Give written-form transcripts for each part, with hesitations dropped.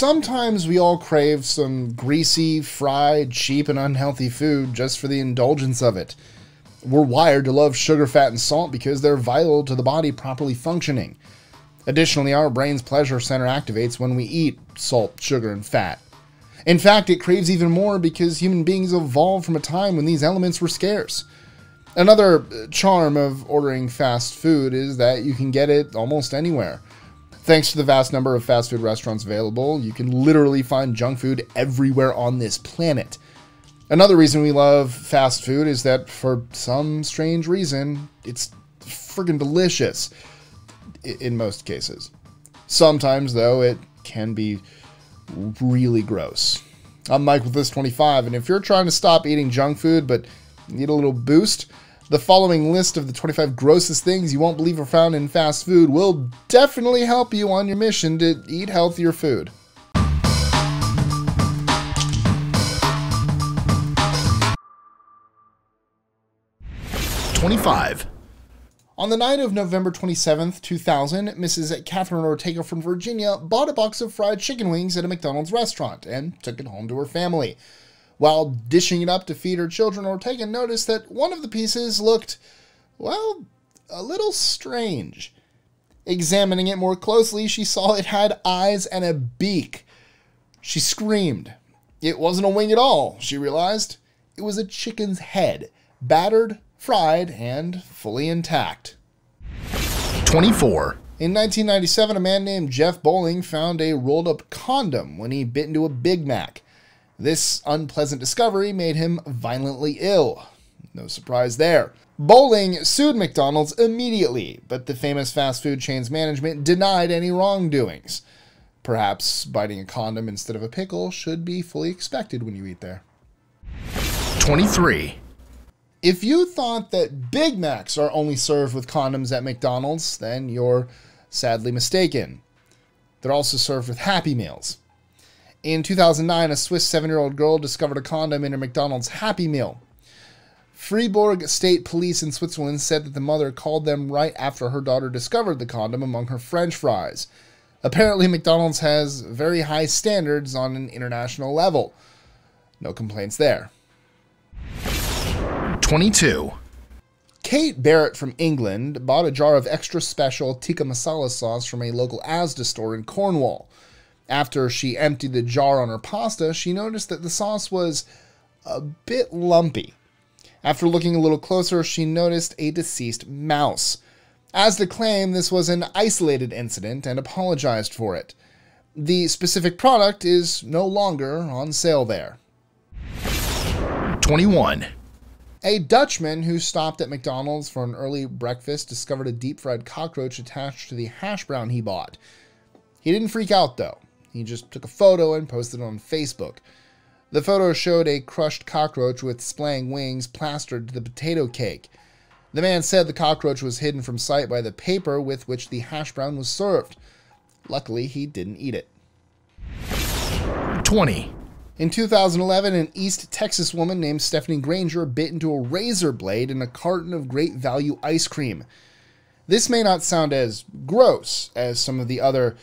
sometimes we all crave some greasy, fried, cheap, and unhealthy food just for the indulgence of it. We're wired to love sugar, fat, and salt because they're vital to the body properly functioning. Additionally, our brain's pleasure center activates when we eat salt, sugar, and fat. In fact, it craves even more because human beings evolved from a time when these elements were scarce. Another charm of ordering fast food is that you can get it almost anywhere. Thanks to the vast number of fast food restaurants available, you can literally find junk food everywhere on this planet. Another reason we love fast food is that, for some strange reason, it's friggin' delicious. In most cases. Sometimes, though, it can be really gross. I'm Mike with This25, and if you're trying to stop eating junk food but need a little boost, the following list of the 25 grossest things you won't believe are found in fast food will definitely help you on your mission to eat healthier food. #25. On the night of November 27th, 2000, Mrs. Catherine Ortega from Virginia bought a box of fried chicken wings at a McDonald's restaurant and took it home to her family. While dishing it up to feed her children, Ortega noticed that one of the pieces looked, well, a little strange. Examining it more closely, she saw it had eyes and a beak. She screamed. It wasn't a wing at all, she realized. It was a chicken's head, battered, fried, and fully intact. #24. In 1997, a man named Jeff Bowling found a rolled-up condom when he bit into a Big Mac. This unpleasant discovery made him violently ill. No surprise there. Bowling sued McDonald's immediately, but the famous fast food chain's management denied any wrongdoings. Perhaps biting a condom instead of a pickle should be fully expected when you eat there. #23. If you thought that Big Macs are only served with condoms at McDonald's, then you're sadly mistaken. They're also served with Happy Meals. In 2009, a Swiss 7-year-old girl discovered a condom in her McDonald's Happy Meal. Freiburg State Police in Switzerland said that the mother called them right after her daughter discovered the condom among her French fries. Apparently, McDonald's has very high standards on an international level. No complaints there. #22. Kate Barrett from England bought a jar of extra special tikka masala sauce from a local Asda store in Cornwall. After she emptied the jar on her pasta, she noticed that the sauce was a bit lumpy. After looking a little closer, she noticed a deceased mouse. Asda claimed this was an isolated incident and apologized for it. The specific product is no longer on sale there. #21. A Dutchman who stopped at McDonald's for an early breakfast discovered a deep-fried cockroach attached to the hash brown he bought. He didn't freak out, though. He just took a photo and posted it on Facebook. The photo showed a crushed cockroach with splaying wings plastered to the potato cake. The man said the cockroach was hidden from sight by the paper with which the hash brown was served. Luckily, he didn't eat it. #20. In 2011, an East Texas woman named Stephanie Granger bit into a razor blade in a carton of Great Value ice cream. This may not sound as gross as some of the other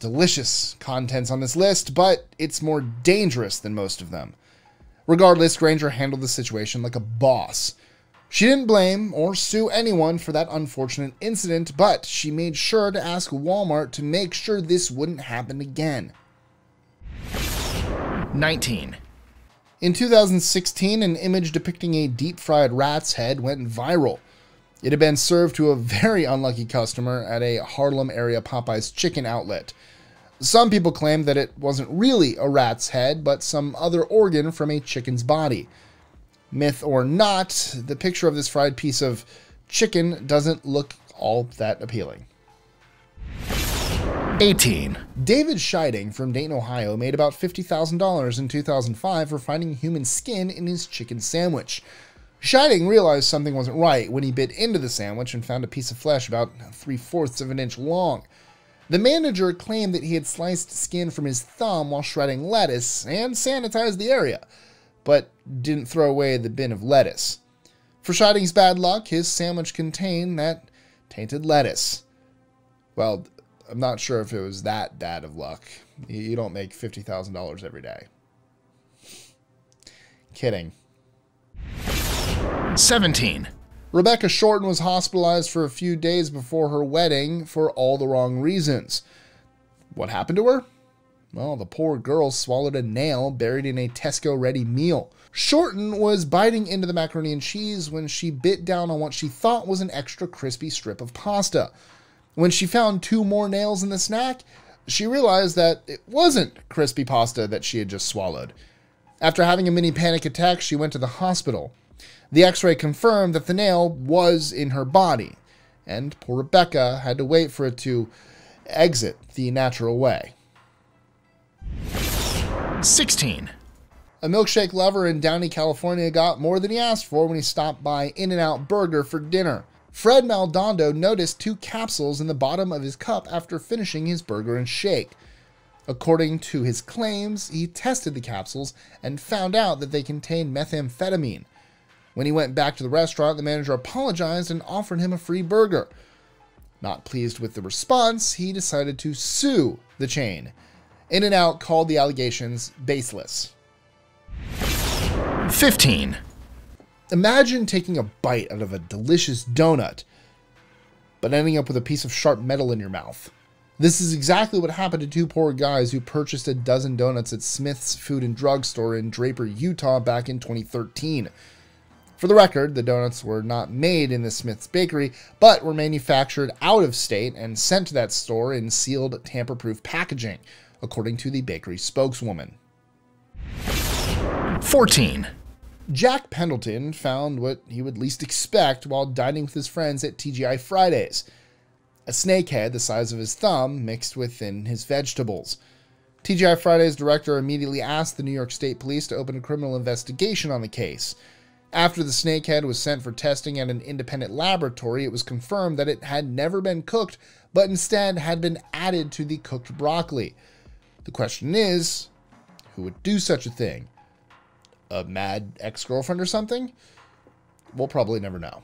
delicious contents on this list, but it's more dangerous than most of them. Regardless, Granger handled the situation like a boss. She didn't blame or sue anyone for that unfortunate incident, but she made sure to ask Walmart to make sure this wouldn't happen again. #19. In 2016, an image depicting a deep-fried rat's head went viral. It had been served to a very unlucky customer at a Harlem-area Popeyes chicken outlet. Some people claimed that it wasn't really a rat's head, but some other organ from a chicken's body. Myth or not, the picture of this fried piece of chicken doesn't look all that appealing. #18. David Scheiding from Dayton, Ohio made about $50,000 in 2005 for finding human skin in his chicken sandwich. Scheiding realized something wasn't right when he bit into the sandwich and found a piece of flesh about 3/4 of an inch long. The manager claimed that he had sliced skin from his thumb while shredding lettuce and sanitized the area, but didn't throw away the bin of lettuce. For Scheiding's bad luck, his sandwich contained that tainted lettuce. Well, I'm not sure if it was that dad of luck. You don't make $50,000 every day. Kidding. 17. Rebecca Shorten was hospitalized for a few days before her wedding for all the wrong reasons. What happened to her? Well, the poor girl swallowed a nail buried in a Tesco-ready meal. Shorten was biting into the macaroni and cheese when she bit down on what she thought was an extra crispy strip of pasta. When she found two more nails in the snack, she realized that it wasn't crispy pasta that she had just swallowed. After having a mini panic attack, she went to the hospital. The x-ray confirmed that the nail was in her body, and poor Rebecca had to wait for it to exit the natural way. 16. A milkshake lover in Downey, California got more than he asked for when he stopped by In-N-Out Burger for dinner. Fred Maldondo noticed two capsules in the bottom of his cup after finishing his burger and shake. According to his claims, he tested the capsules and found out that they contained methamphetamine. When he went back to the restaurant, the manager apologized and offered him a free burger. Not pleased with the response, he decided to sue the chain. In-N-Out called the allegations baseless. 15. Imagine taking a bite out of a delicious donut, but ending up with a piece of sharp metal in your mouth. This is exactly what happened to two poor guys who purchased a dozen donuts at Smith's Food and Drug Store in Draper, Utah back in 2013. For the record, the donuts were not made in the Smith's bakery, but were manufactured out of state and sent to that store in sealed, tamper-proof packaging, according to the bakery spokeswoman. 14. Jack Pendleton found what he would least expect while dining with his friends at TGI Friday's: a snakehead the size of his thumb mixed within his vegetables. TGI Friday's director immediately asked the New York State Police to open a criminal investigation on the case. After the snakehead was sent for testing at an independent laboratory, it was confirmed that it had never been cooked, but instead had been added to the cooked broccoli. The question is, who would do such a thing? A mad ex-girlfriend or something? We'll probably never know.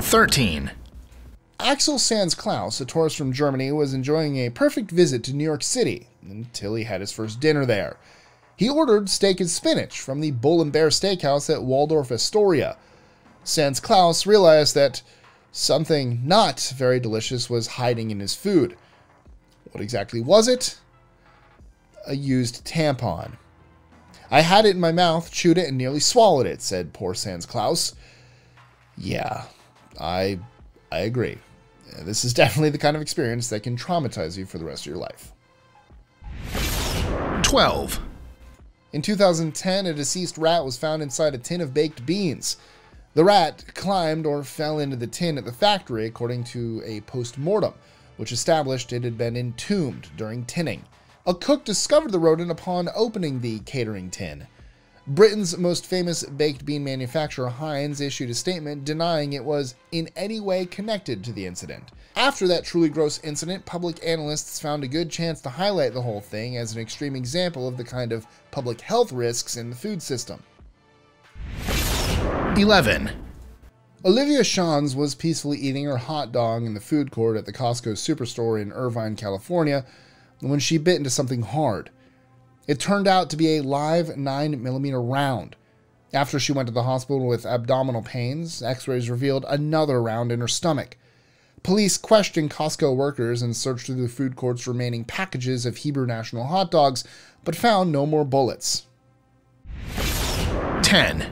13. Axel Sandsklaus, a tourist from Germany, was enjoying a perfect visit to New York City until he had his first dinner there. He ordered steak and spinach from the Bull and Bear Steakhouse at Waldorf Astoria. Sandsklaus realized that something not very delicious was hiding in his food. What exactly was it? A used tampon. "I had it in my mouth, chewed it, and nearly swallowed it," said poor Sandsklaus. Yeah, I agree. This is definitely the kind of experience that can traumatize you for the rest of your life. 12. In 2010, a deceased rat was found inside a tin of baked beans. The rat climbed or fell into the tin at the factory, according to a post-mortem, which established it had been entombed during tinning. A cook discovered the rodent upon opening the catering tin. Britain's most famous baked bean manufacturer, Heinz, issued a statement denying it was in any way connected to the incident. After that truly gross incident, public analysts found a good chance to highlight the whole thing as an extreme example of the kind of public health risks in the food system. 11. Olivia Schanz was peacefully eating her hot dog in the food court at the Costco Superstore in Irvine, California, when she bit into something hard. It turned out to be a live 9mm round. After she went to the hospital with abdominal pains, x-rays revealed another round in her stomach. Police questioned Costco workers and searched through the food court's remaining packages of Hebrew National hot dogs, but found no more bullets. 10.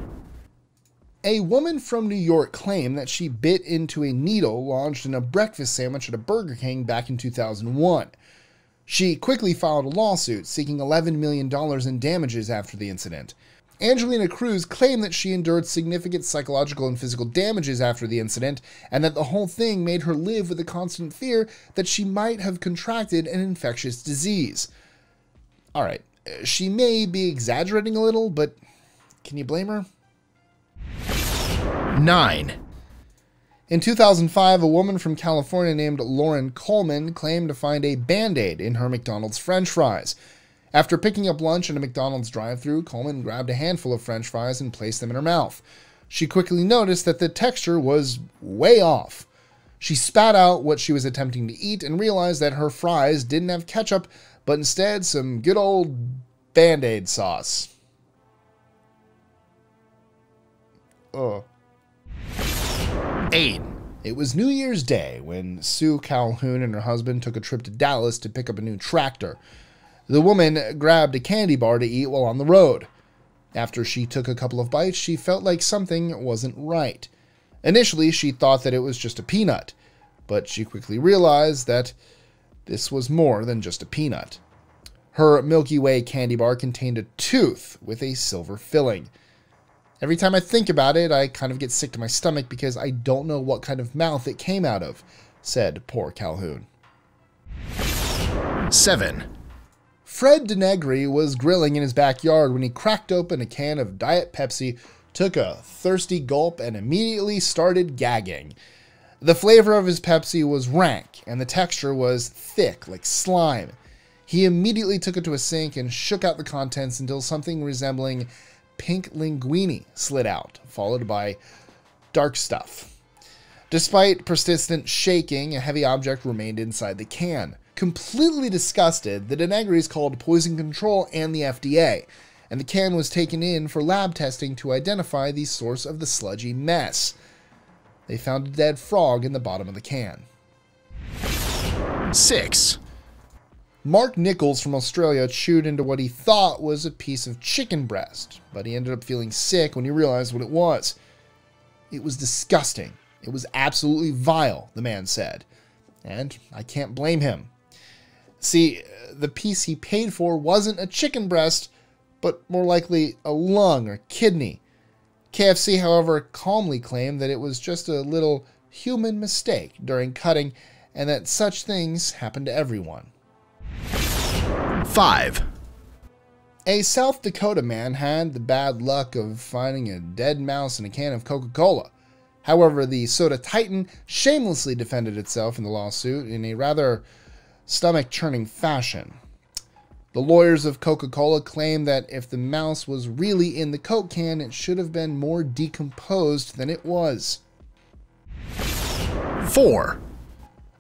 A woman from New York claimed that she bit into a needle lodged in a breakfast sandwich at a Burger King back in 2001. She quickly filed a lawsuit, seeking $11 million in damages after the incident. Angelina Cruz claimed that she endured significant psychological and physical damages after the incident, and that the whole thing made her live with the constant fear that she might have contracted an infectious disease. Alright, she may be exaggerating a little, but can you blame her? 9. In 2005, a woman from California named Lauren Coleman claimed to find a Band-Aid in her McDonald's french fries. After picking up lunch at a McDonald's drive-thru, Coleman grabbed a handful of french fries and placed them in her mouth. She quickly noticed that the texture was way off. She spat out what she was attempting to eat and realized that her fries didn't have ketchup, but instead some good old Band-Aid sauce. Ugh. 8. It was New Year's Day when Sue Calhoun and her husband took a trip to Dallas to pick up a new tractor. The woman grabbed a candy bar to eat while on the road. After she took a couple of bites, she felt like something wasn't right. Initially, she thought that it was just a peanut, but she quickly realized that this was more than just a peanut. Her Milky Way candy bar contained a tooth with a silver filling. Every time I think about it, I kind of get sick to my stomach because I don't know what kind of mouth it came out of, said poor Calhoun. 7. Fred DeNegri was grilling in his backyard when he cracked open a can of Diet Pepsi, took a thirsty gulp, and immediately started gagging. The flavor of his Pepsi was rank, and the texture was thick like slime. He immediately took it to a sink and shook out the contents until something resembling pink linguine slid out, followed by dark stuff. Despite persistent shaking, a heavy object remained inside the can. Completely disgusted, the DeNegris called Poison Control and the FDA, and the can was taken in for lab testing to identify the source of the sludgy mess. They found a dead frog in the bottom of the can. 6. Mark Nichols from Australia chewed into what he thought was a piece of chicken breast, but he ended up feeling sick when he realized what it was. It was disgusting. It was absolutely vile, the man said. And I can't blame him. See, the piece he paid for wasn't a chicken breast, but more likely a lung or kidney. KFC, however, calmly claimed that it was just a little human mistake during cutting and that such things happen to everyone. 5. A South Dakota man had the bad luck of finding a dead mouse in a can of Coca-Cola. However, the soda titan shamelessly defended itself in the lawsuit in a rather stomach-churning fashion. The lawyers of Coca-Cola claim that if the mouse was really in the Coke can, it should have been more decomposed than it was. 4.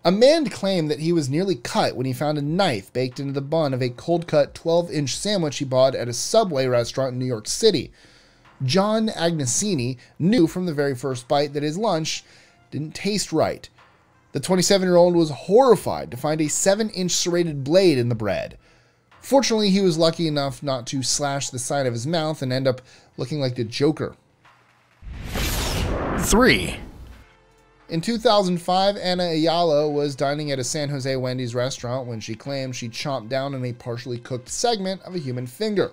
A man claimed that he was nearly cut when he found a knife baked into the bun of a cold-cut 12-inch sandwich he bought at a Subway restaurant in New York City. John Agnesini knew from the very first bite that his lunch didn't taste right. The 27-year-old was horrified to find a 7-inch serrated blade in the bread. Fortunately, he was lucky enough not to slash the side of his mouth and end up looking like the Joker. 3. In 2005, Anna Ayala was dining at a San Jose Wendy's restaurant when she claimed she chomped down on a partially cooked segment of a human finger.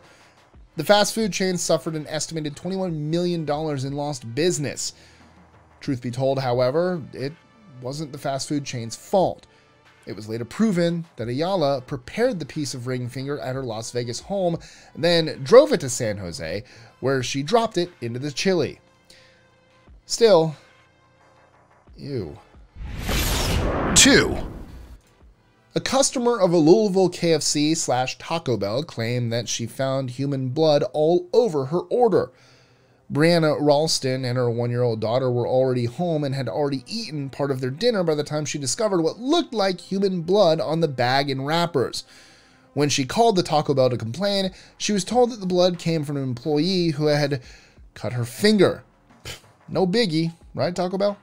The fast food chain suffered an estimated $21 million in lost business. Truth be told, however, it wasn't the fast food chain's fault. It was later proven that Ayala prepared the piece of ring finger at her Las Vegas home, then drove it to San Jose, where she dropped it into the chili. Still, ew. 2. A customer of a Louisville KFC/Taco Bell claimed that she found human blood all over her order. Brianna Ralston and her 1-year-old daughter were already home and had already eaten part of their dinner by the time she discovered what looked like human blood on the bag and wrappers. When she called the Taco Bell to complain, she was told that the blood came from an employee who had cut her finger. No biggie, right, Taco Bell?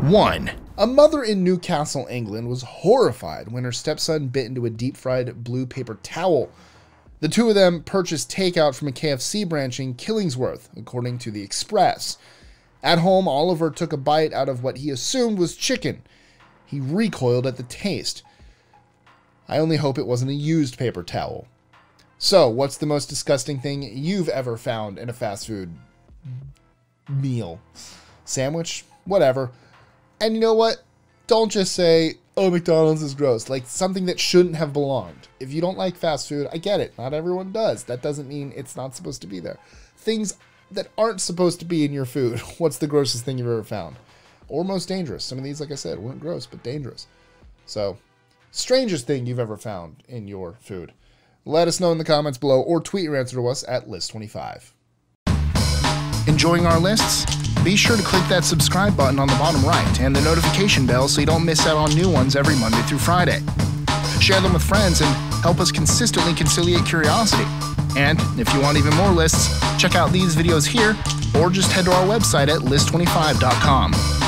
1. A mother in Newcastle, England was horrified when her stepson bit into a deep-fried blue paper towel. The two of them purchased takeout from a KFC branch in Killingsworth, according to The Express. At home, Oliver took a bite out of what he assumed was chicken. He recoiled at the taste. I only hope it wasn't a used paper towel. So, what's the most disgusting thing you've ever found in a fast food meal? Sandwich? Whatever. And you know what? Don't just say, oh, McDonald's is gross. Like, something that shouldn't have belonged. If you don't like fast food, I get it. Not everyone does. That doesn't mean it's not supposed to be there. Things that aren't supposed to be in your food. What's the grossest thing you've ever found? Or most dangerous. Some of these, like I said, weren't gross, but dangerous. So, strangest thing you've ever found in your food. Let us know in the comments below or tweet your answer to us at List25. Enjoying our lists? Be sure to click that subscribe button on the bottom right and the notification bell so you don't miss out on new ones every Monday through Friday. Share them with friends and help us consistently conciliate curiosity. And if you want even more lists, check out these videos here or just head to our website at list25.com.